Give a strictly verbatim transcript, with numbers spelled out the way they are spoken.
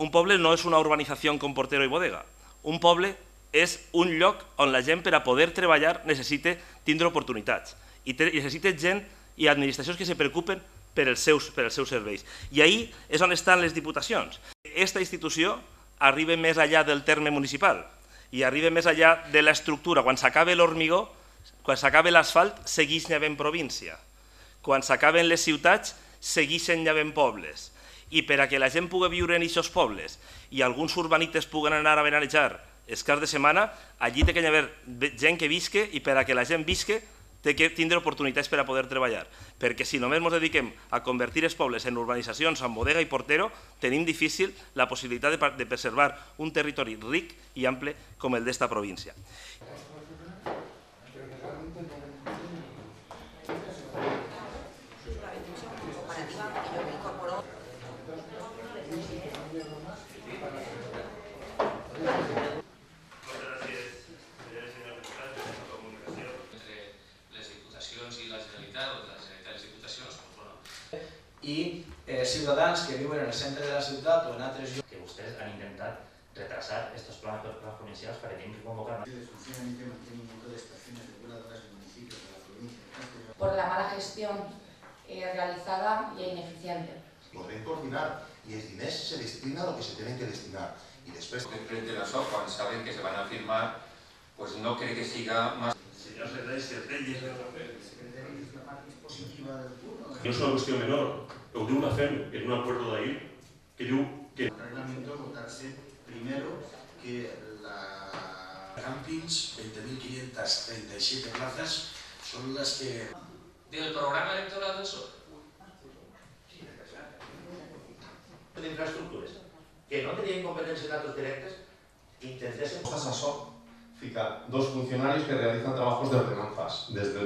Un poble no és una urbanización con portero y bodega. Un poble és un lloc on la gent per a poder treballar necessita tindre oportunitats i necessita gent i administracions que se preocupen per els seus, per els seus serveis. I ahí és on estan les diputacions. Aquesta institució arriba més allà del terme municipal i arriba més allà de l'estructura. Quan s'acaba l'hormigó, quan s'acaba l'asfalt, segueix n'havent província. Quan s'acaben les ciutats, segueixen n'havent pobles. I per a que la gent pugui viure en aquests pobles i alguns urbanites puguen anar a benejar els caps de setmana, allí té que haver gent que visque i per a que la gent visque té que tindre oportunitats per a poder treballar. Perquè si només ens dediquem a convertir els pobles en urbanitzacions, en bodega i portero, tenim difícil la possibilitat de preservar un territori ric i ample com el d'esta província. I ciutadans que viuen en el centre de la ciutat o en altres llocs. Que vostès han intentat retrasar estos planes provinciales para que tienen que convocar. Por la mala gestión eh, realizada y ineficiente. Por bien coordinar y el dinero se destina a lo que se tiene que destinar. Y después, frente a las O F A N saben que se van a firmar, pues no cree que siga más. Señor Serrés, si el rei és el paper, es la parte positiva del turno. No és una qüestió menor. Ho diu la F E M en un acuerdo d'ahir que diu que... El reglamento votarse primero que la... Campings, veinte mil quinientas treinta y siete plazas, son las que... Del programa electoral del P S O E. De infraestructures que no tenien competència en datos directes intentéssim... Postes a S O C ficar dos funcionarios que realizan trabajos de ordenanzas desde el